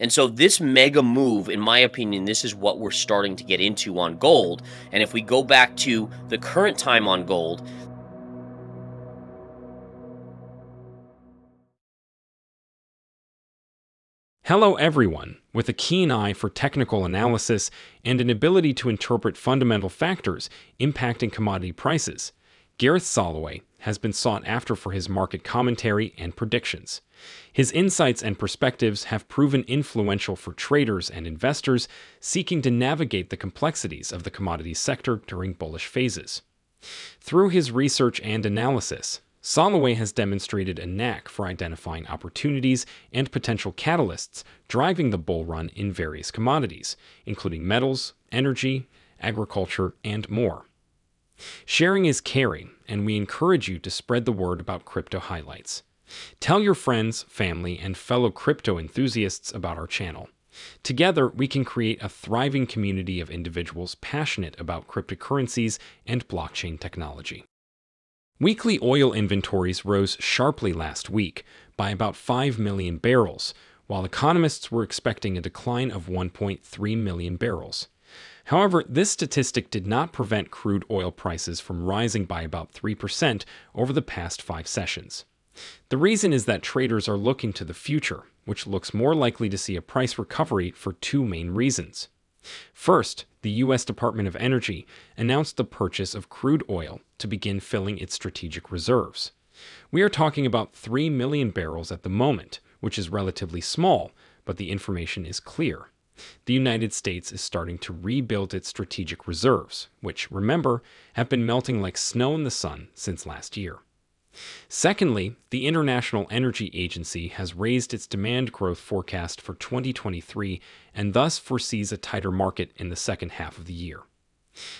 And so this mega move, in my opinion, this is what we're starting to get into on gold. And if we go back to the current time on gold, hello everyone, with a keen eye for technical analysis and an ability to interpret fundamental factors impacting commodity prices, Gareth Soloway has been sought after for his market commentary and predictions. His insights and perspectives have proven influential for traders and investors seeking to navigate the complexities of the commodity sector during bullish phases. Through his research and analysis, Soloway has demonstrated a knack for identifying opportunities and potential catalysts driving the bull run in various commodities, including metals, energy, agriculture, and more. Sharing is caring, and we encourage you to spread the word about Crypto Highlights. Tell your friends, family, and fellow crypto enthusiasts about our channel. Together, we can create a thriving community of individuals passionate about cryptocurrencies and blockchain technology. Weekly oil inventories rose sharply last week by about 5 million barrels, while economists were expecting a decline of 1.3 million barrels. However, this statistic did not prevent crude oil prices from rising by about 3% over the past 5 sessions. The reason is that traders are looking to the future, which looks more likely to see a price recovery for 2 main reasons. First, the U.S. Department of Energy announced the purchase of crude oil to begin filling its strategic reserves. We are talking about 3 million barrels at the moment, which is relatively small, but the information is clear. The United States is starting to rebuild its strategic reserves, which, remember, have been melting like snow in the sun since last year. Secondly, the International Energy Agency has raised its demand growth forecast for 2023 and thus foresees a tighter market in the second half of the year.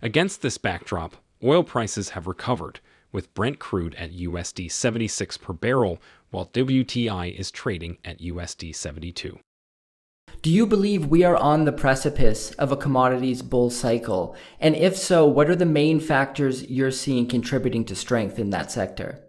Against this backdrop, oil prices have recovered, with Brent crude at USD 76 per barrel, while WTI is trading at USD 72. Do you believe we are on the precipice of a commodities bull cycle? And if so, what are the main factors you're seeing contributing to strength in that sector?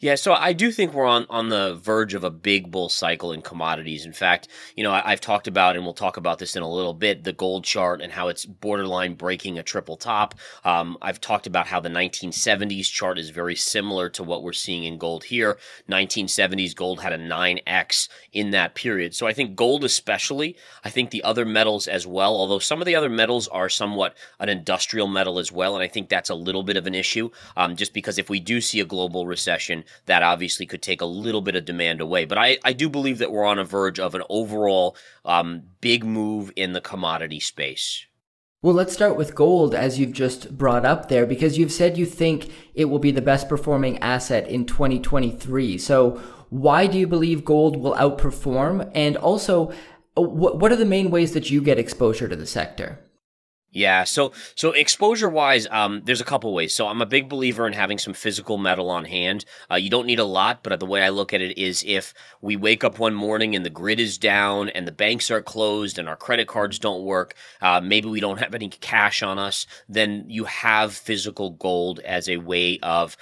Yeah, so I do think we're on the verge of a big bull cycle in commodities. In fact, you know, I've talked about, and we'll talk about this in a little bit, the gold chart and how it's borderline breaking a triple top. I've talked about how the 1970s chart is very similar to what we're seeing in gold here. 1970s gold had a 9x in that period. So I think gold especially, I think the other metals as well, although some of the other metals are somewhat an industrial metal as well, and I think that's a little bit of an issue, just because if we do see a global recession, that obviously could take a little bit of demand away. But I do believe that we're on a verge of an overall big move in the commodity space. Well, let's start with gold, as you've just brought up there, because you've said you think it will be the best performing asset in 2023. So why do you believe gold will outperform? And also, what are the main ways that you get exposure to the sector? Yeah, so exposure-wise, there's a couple ways. So I'm a big believer in having some physical metal on hand. You don't need a lot, but the way I look at it is if we wake up one morning and the grid is down and the banks are closed and our credit cards don't work, maybe we don't have any cash on us, then you have physical gold as a way of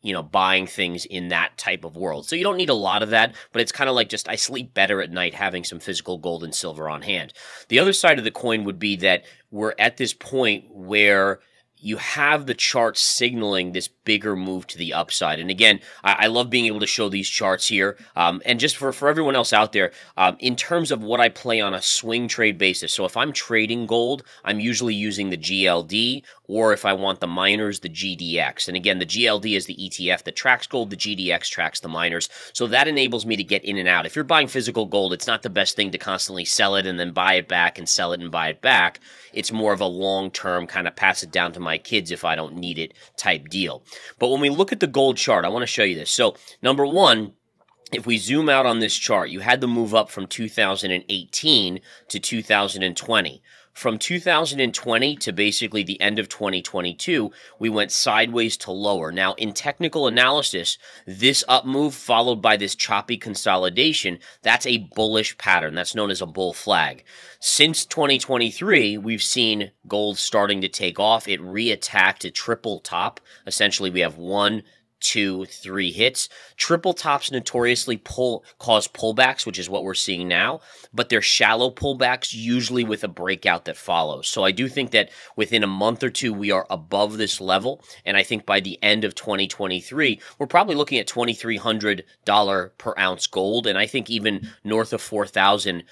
you know, buying things in that type of world. So you don't need a lot of that, but it's kind of like just I sleep better at night having some physical gold and silver on hand. The other side of the coin would be that we're at this point where you have the charts signaling this bigger move to the upside. And again, I love being able to show these charts here. And just for everyone else out there, in terms of what I play on a swing trade basis, so if I'm trading gold, I'm usually using the GLD, or if I want the miners, the GDX. And again, the GLD is the ETF that tracks gold, the GDX tracks the miners. So that enables me to get in and out. If you're buying physical gold, it's not the best thing to constantly sell it and then buy it back and sell it and buy it back. It's more of a long-term kind of pass it down to my kids if I don't need it type deal. But when we look at the gold chart, I want to show you this. So number one, if we zoom out on this chart, you had the move up from 2018 to 2020. From 2020 to basically the end of 2022, we went sideways to lower. Now, in technical analysis, this up move followed by this choppy consolidation, that's a bullish pattern. That's known as a bull flag. Since 2023, we've seen gold starting to take off. It reattacked a triple top. Essentially, we have one, 1, 2, 3 hits. Triple tops notoriously cause pullbacks, which is what we're seeing now, but they're shallow pullbacks, usually with a breakout that follows. So I do think that within a month or two, we are above this level, and I think by the end of 2023, we're probably looking at $2,300 per ounce gold, and I think even north of $4,000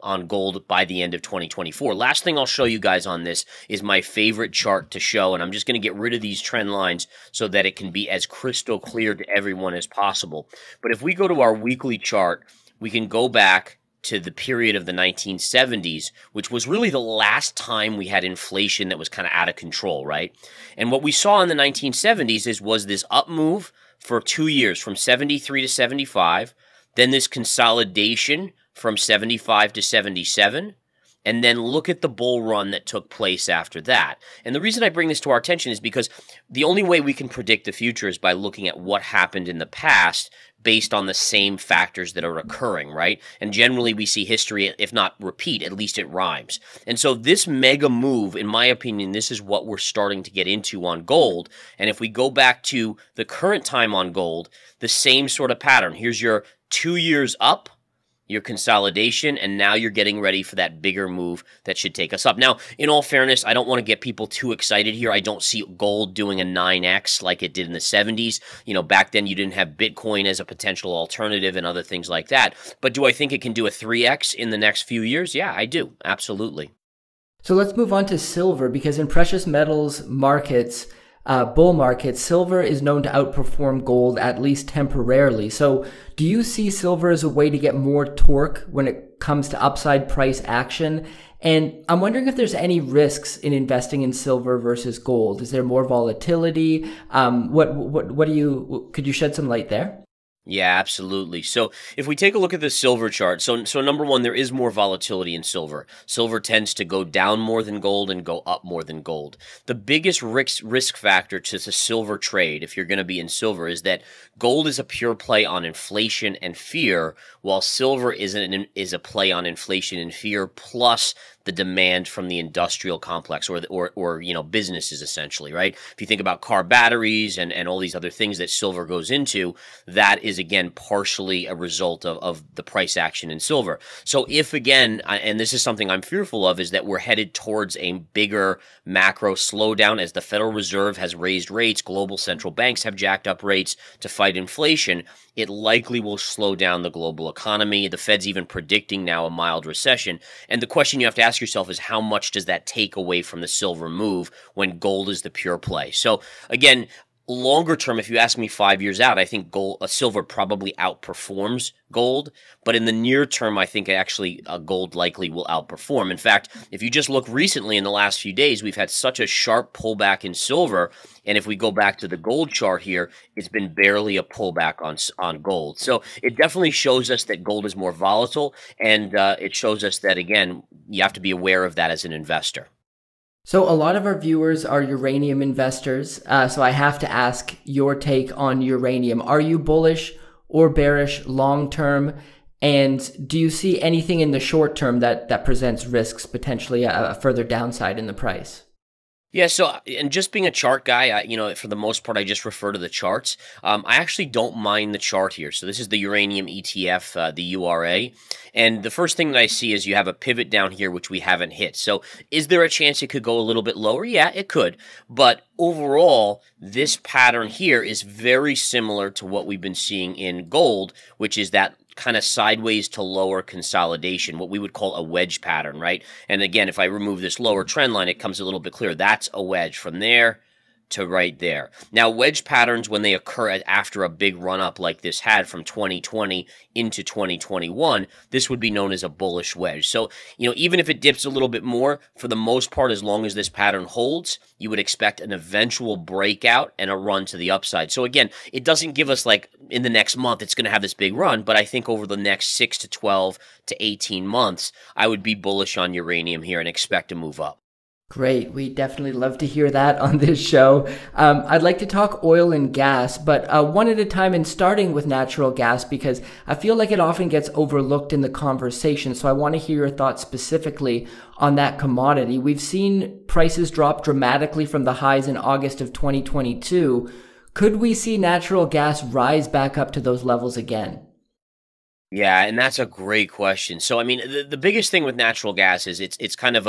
on gold by the end of 2024. Last thing I'll show you guys on this is my favorite chart to show, and I'm just going to get rid of these trend lines so that it can be as crystal clear to everyone as possible. But if we go to our weekly chart, we can go back to the period of the 1970s, which was really the last time we had inflation that was kind of out of control, right? And what we saw in the 1970s was this up move for 2 years, from 73 to 75, then this consolidation from 75 to 77, and then look at the bull run that took place after that. And the reason I bring this to our attention is because the only way we can predict the future is by looking at what happened in the past based on the same factors that are occurring, right? And generally we see history, if not repeat, at least it rhymes. And so this mega move, in my opinion, this is what we're starting to get into on gold. And if we go back to the current time on gold, the same sort of pattern. Here's your 2 years up, your consolidation, and now you're getting ready for that bigger move that should take us up. Now, in all fairness, I don't want to get people too excited here. I don't see gold doing a 9x like it did in the 70s. You know, back then you didn't have Bitcoin as a potential alternative and other things like that. But do I think it can do a 3x in the next few years? Yeah, I do. Absolutely. So let's move on to silver, because in precious metals markets, bull market, silver is known to outperform gold, at least temporarily. So do you see silver as a way to get more torque when it comes to upside price action? And I'm wondering if there's any risks in investing in silver versus gold. Is there more volatility? Could you shed some light there? Yeah, absolutely. So if we take a look at the silver chart, so number one, there is more volatility in silver. Silver tends to go down more than gold and go up more than gold. The biggest risk factor to the silver trade, if you're going to be in silver, is that gold is a pure play on inflation and fear, while silver is a play on inflation and fear plus the demand from the industrial complex or you know, businesses essentially, right? If you think about car batteries and all these other things that silver goes into, that is again partially a result of the price action in silver. So if again, and this is something I'm fearful of, is that we're headed towards a bigger macro slowdown as the Federal Reserve has raised rates, global central banks have jacked up rates to fight inflation, it likely will slow down the global economy. The Fed's even predicting now a mild recession. And the question you have to ask yourself is, how much does that take away from the silver move when gold is the pure play? So again, longer term, if you ask me 5 years out, I think silver probably outperforms gold. But in the near term, I think actually gold likely will outperform. In fact, if you just look recently in the last few days, we've had such a sharp pullback in silver. And if we go back to the gold chart here, it's been barely a pullback on gold. So it definitely shows us that gold is more volatile. And it shows us that, again, you have to be aware of that as an investor. So a lot of our viewers are uranium investors, so I have to ask your take on uranium. Are you bullish or bearish long term? And do you see anything in the short term that presents risks, potentially a further downside in the price? Yeah, so, and just being a chart guy, you know, for the most part, I just refer to the charts. I actually don't mind the chart here. So this is the uranium ETF, the URA. And the first thing that I see is you have a pivot down here, which we haven't hit. So is there a chance it could go a little bit lower? Yeah, it could. But overall, this pattern here is very similar to what we've been seeing in gold, which is that kind of sideways to lower consolidation, what we would call a wedge pattern, right? And again, if I remove this lower trend line, it comes a little bit clearer. That's a wedge from there to right there. Now, wedge patterns, when they occur after a big run-up like this had from 2020 into 2021, this would be known as a bullish wedge. So, you know, even if it dips a little bit more, for the most part, as long as this pattern holds, you would expect an eventual breakout and a run to the upside. So again, it doesn't give us like in the next month, it's going to have this big run, but I think over the next 6 to 12 to 18 months, I would be bullish on uranium here and expect to move up. Great. We definitely love to hear that on this show. I'd like to talk oil and gas, but one at a time, and starting with natural gas, because I feel like it often gets overlooked in the conversation. So I want to hear your thoughts specifically on that commodity. We've seen prices drop dramatically from the highs in August of 2022. Could we see natural gas rise back up to those levels again? Yeah, and that's a great question. So, I mean, the biggest thing with natural gas is it's kind of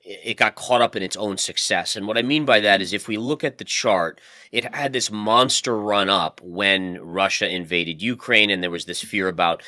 it got caught up in its own success. And what I mean by that is if we look at the chart, it had this monster run up when Russia invaded Ukraine, and there was this fear about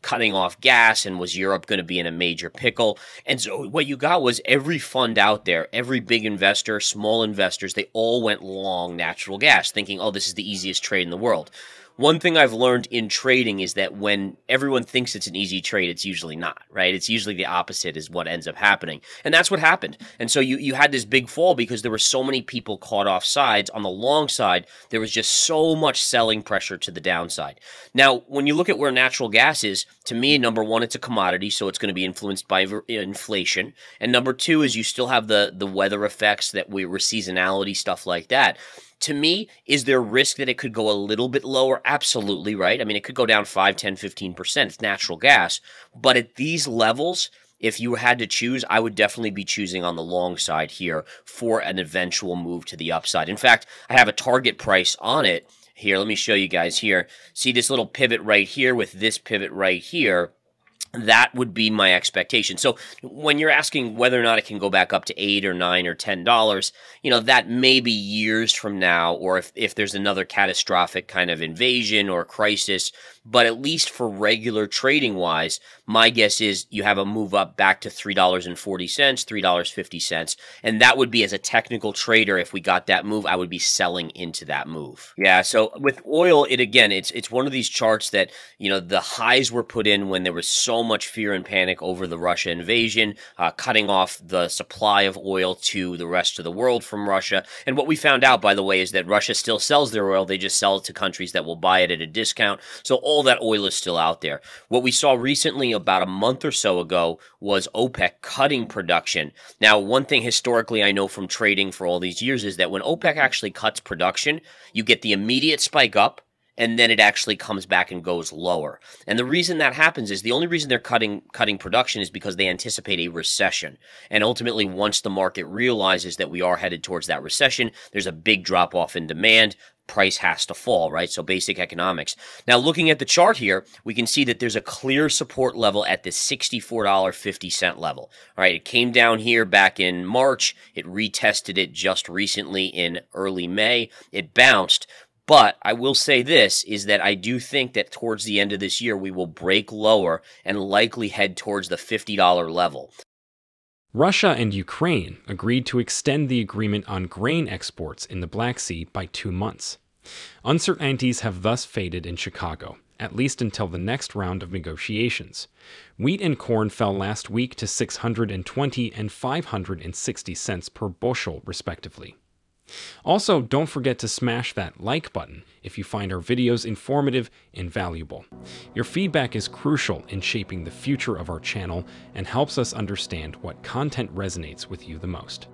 cutting off gas, and was Europe going to be in a major pickle? And so what you got was every fund out there, every big investor, small investors, they all went long natural gas, thinking, oh, this is the easiest trade in the world. One thing I've learned in trading is that when everyone thinks it's an easy trade, it's usually not, right? It's usually the opposite is what ends up happening. And that's what happened. And so you had this big fall because there were so many people caught off sides. On the long side, there was just so much selling pressure to the downside. Now, when you look at where natural gas is, to me, number one, it's a commodity, so it's going to be influenced by inflation. And number two is you still have the weather effects that we're seasonality, stuff like that. To me, is there risk that it could go a little bit lower? Absolutely, right? I mean, it could go down 5, 10, 15%. It's natural gas. But at these levels, if you had to choose, I would definitely be choosing on the long side here for an eventual move to the upside. In fact, I have a target price on it here. Let me show you guys here. See this little pivot right here with this pivot right here? That would be my expectation. So when you're asking whether or not it can go back up to $8 or $9 or $10, you know, that may be years from now, or if there's another catastrophic kind of invasion or crisis. But at least for regular trading wise, my guess is you have a move up back to $3.40, $3.50. And that would be, as a technical trader, if we got that move, I would be selling into that move. Yeah, so with oil, it's one of these charts that, you know, the highs were put in when there was so much fear and panic over the Russia invasion, cutting off the supply of oil to the rest of the world from Russia. And what we found out, by the way, is that Russia still sells their oil. They just sell it to countries that will buy it at a discount. So all that oil is still out there. What we saw recently, about a month or so ago, was OPEC cutting production. Now, one thing historically I know from trading for all these years is that when OPEC actually cuts production, you get the immediate spike up, and then it actually comes back and goes lower. And the reason that happens is the only reason they're cutting production is because they anticipate a recession. And ultimately, once the market realizes that we are headed towards that recession, there's a big drop-off in demand. Price has to fall, right? So basic economics. Now, looking at the chart here, we can see that there's a clear support level at the $64.50 level. All right, it came down here back in March. It retested it just recently in early May. It bounced. But I will say this, is that I do think that towards the end of this year, we will break lower and likely head towards the $50 level. Russia and Ukraine agreed to extend the agreement on grain exports in the Black Sea by 2 months. Uncertainties have thus faded in Chicago, at least until the next round of negotiations. Wheat and corn fell last week to 620 and 560 cents per bushel, respectively. Also, don't forget to smash that like button if you find our videos informative and valuable. Your feedback is crucial in shaping the future of our channel and helps us understand what content resonates with you the most.